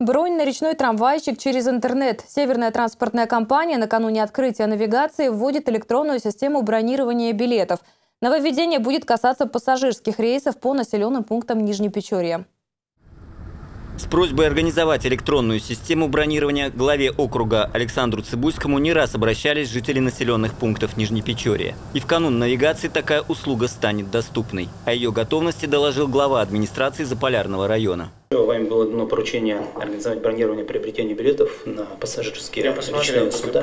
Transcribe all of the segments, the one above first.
Бронь на речной трамвайчик через интернет. Северная транспортная компания накануне открытия навигации вводит электронную систему бронирования билетов. Нововведение будет касаться пассажирских рейсов по населенным пунктам Нижнепечорья. С просьбой организовать электронную систему бронирования главе округа Александру Цибульскому не раз обращались жители населенных пунктов Нижнепечорья. И в канун навигации такая услуга станет доступной. О ее готовности доложил глава администрации Заполярного района. Вами было дано поручение организовать бронирование приобретения билетов на пассажирские речные суда.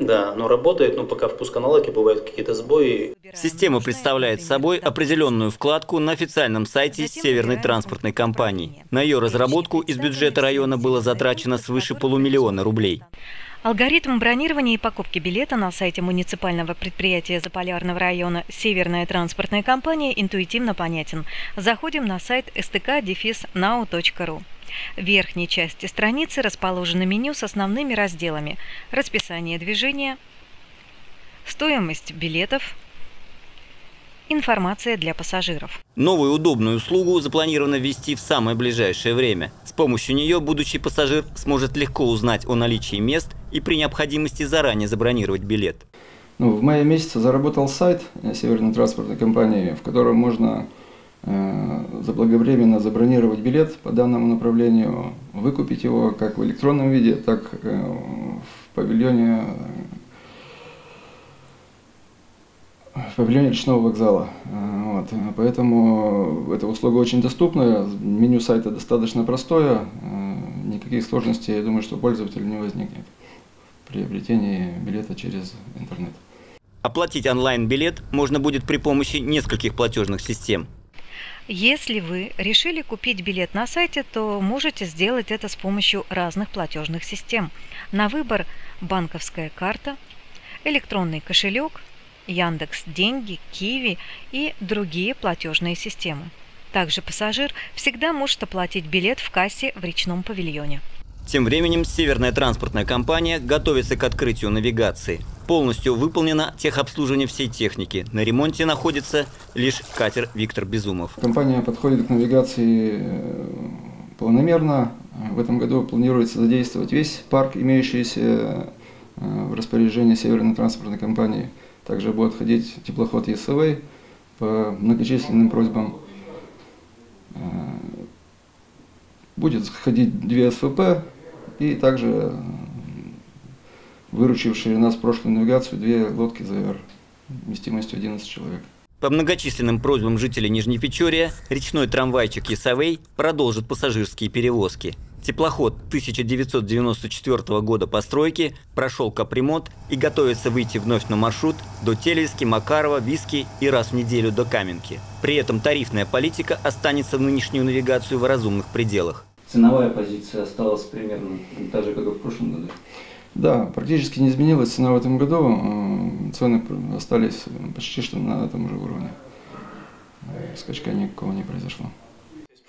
Да, но работает, но пока в пусконаладке бывают какие-то сбои. Система представляет собой определенную вкладку на официальном сайте Северной транспортной компании. На ее разработку из бюджета района было затрачено свыше полумиллиона рублей. Алгоритм бронирования и покупки билета на сайте муниципального предприятия Заполярного района «Северная транспортная компания» интуитивно понятен. Заходим на сайт стк-дефис-нау.ру. В верхней части страницы расположено меню с основными разделами: расписание движения, стоимость билетов, информация для пассажиров. Новую удобную услугу запланировано ввести в самое ближайшее время. С помощью нее будущий пассажир сможет легко узнать о наличии мест и при необходимости заранее забронировать билет. В мае месяце заработал сайт Северной транспортной компании, в котором можно заблаговременно забронировать билет по данному направлению, выкупить его как в электронном виде, так в павильоне речного вокзала. Вот. Поэтому эта услуга очень доступна, меню сайта достаточно простое, никаких сложностей, я думаю, что пользователю не возникнет в приобретении билета через интернет. Оплатить онлайн-билет можно будет при помощи нескольких платежных систем. Если вы решили купить билет на сайте, то можете сделать это с помощью разных платежных систем. На выбор банковская карта, электронный кошелек, Яндекс, деньги, Киви и другие платежные системы. Также пассажир всегда может оплатить билет в кассе в речном павильоне. Тем временем Северная транспортная компания готовится к открытию навигации. Полностью выполнено техобслуживание всей техники. На ремонте находится лишь катер «Виктор Безумов». Компания подходит к навигации планомерно. В этом году планируется задействовать весь парк, имеющийся в распоряжении Северной транспортной компании. Также будет ходить теплоход Есавей по многочисленным просьбам. Будет ходить 2 СВП и также выручившие нас в прошлую навигацию 2 лодки «Завер» вместимостью 11 человек. По многочисленным просьбам жителей Нижнепечорья речной трамвайчик Есавей продолжит пассажирские перевозки. Теплоход 1994 года постройки прошел капремонт и готовится выйти вновь на маршрут до Телевски, Макарова, Виски и раз в неделю до Каменки. При этом тарифная политика останется в нынешнюю навигацию в разумных пределах. Ценовая позиция осталась примерно та же, как и в прошлом году? Да, практически не изменилась цена в этом году. Цены остались почти что на том же уровне. Скачка никакого не произошло.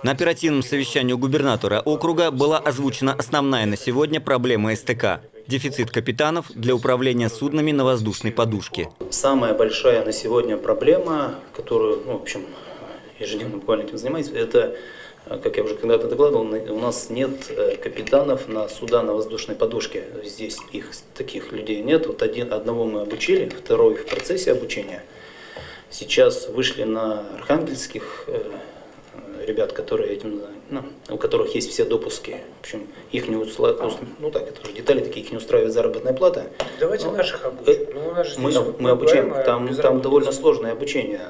На оперативном совещании у губернатора округа была озвучена основная на сегодня проблема СТК – дефицит капитанов для управления суднами на воздушной подушке. Самая большая на сегодня проблема, которую, в общем, ежедневно буквально этим занимаюсь, это, как я уже когда-то докладывал, у нас нет капитанов на суда на воздушной подушке. Здесь их таких людей нет. Вот одного мы обучили, второй в процессе обучения. Сейчас вышли на архангельских ребят, которые этим, у которых есть все допуски, в общем, их не устраивает, это уже детали такие, их не устраивает заработная плата. Давайте наших обучим. Мы обучаем, там довольно сложное обучение.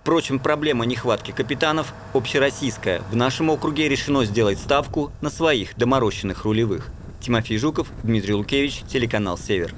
Впрочем, проблема нехватки капитанов общероссийская. В нашем округе решено сделать ставку на своих доморощенных рулевых. Тимофей Жуков, Дмитрий Луккевич, телеканал Север.